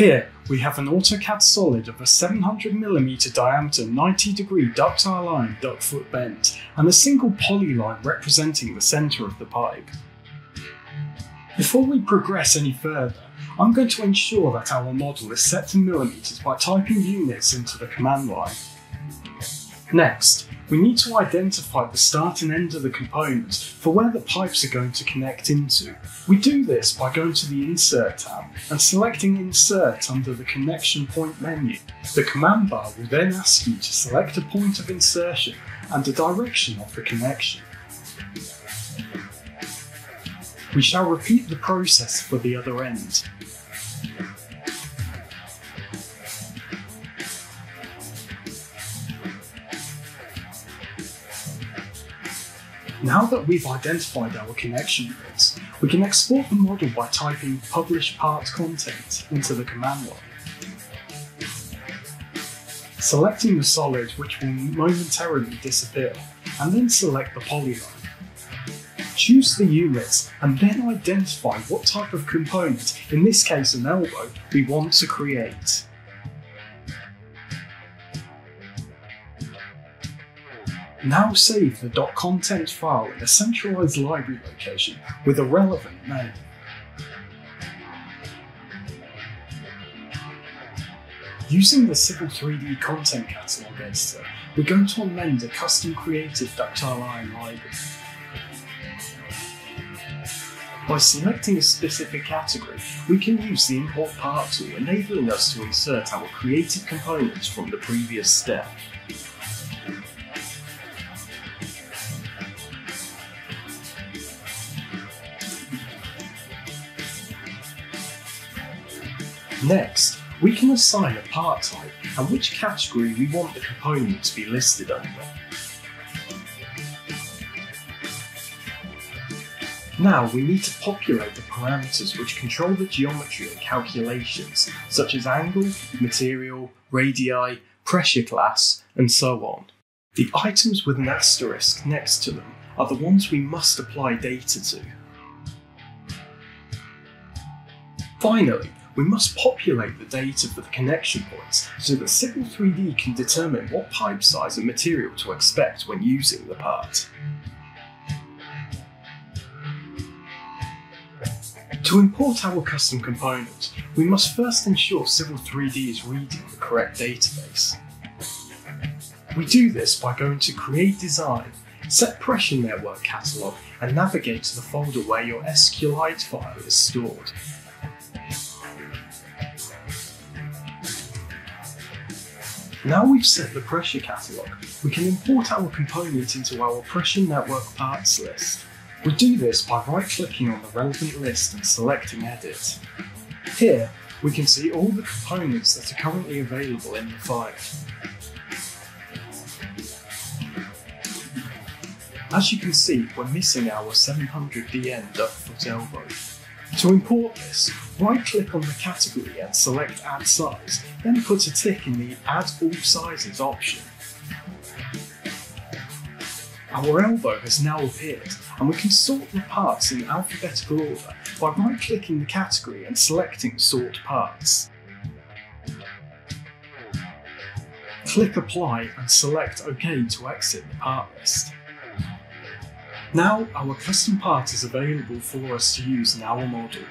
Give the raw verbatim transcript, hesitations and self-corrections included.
Here we have an AutoCAD solid of a seven hundred millimeter diameter ninety degree ductile line duct foot bend and a single polyline representing the centre of the pipe. Before we progress any further, I'm going to ensure that our model is set to millimetres by typing units into the command line. Next, we need to identify the start and end of the components for where the pipes are going to connect into. We do this by going to the Insert tab and selecting Insert under the Connection Point menu. The command bar will then ask you to select a point of insertion and a direction of the connection. We shall repeat the process for the other end. Now that we've identified our connection points, we can export the model by typing Publish Part Content into the command line. Selecting the solid, which will momentarily disappear, and then select the polyline. Choose the units and then identify what type of component, in this case an elbow, we want to create. Now save the .content file in a centralized library location with a relevant name. Using the Civil three D Content Catalog editor, we're going to amend a custom created ductile iron library. By selecting a specific category, we can use the Import Part tool, enabling us to insert our created components from the previous step. Next, we can assign a part type and which category we want the component to be listed under. Now we need to populate the parameters which control the geometry and calculations, such as angle, material, radii, pressure class, and so on. The items with an asterisk next to them are the ones we must apply data to. Finally, we must populate the data for the connection points so that Civil three D can determine what pipe size and material to expect when using the part. To import our custom component, we must first ensure Civil three D is reading the correct database. We do this by going to Create Design, set Pressure Network Catalog, and navigate to the folder where your SQLite file is stored. Now we've set the pressure catalog, we can import our component into our Pressure Network Parts list. We do this by right-clicking on the relevant list and selecting Edit. Here, we can see all the components that are currently available in the file. As you can see, we're missing our seven hundred D N duck foot elbow. To import this, right-click on the category and select Add Size, then put a tick in the Add All Sizes option. Our elbow has now appeared, and we can sort the parts in alphabetical order by right-clicking the category and selecting Sort Parts. Click Apply and select OK to exit the part list. Now our custom part is available for us to use in our model.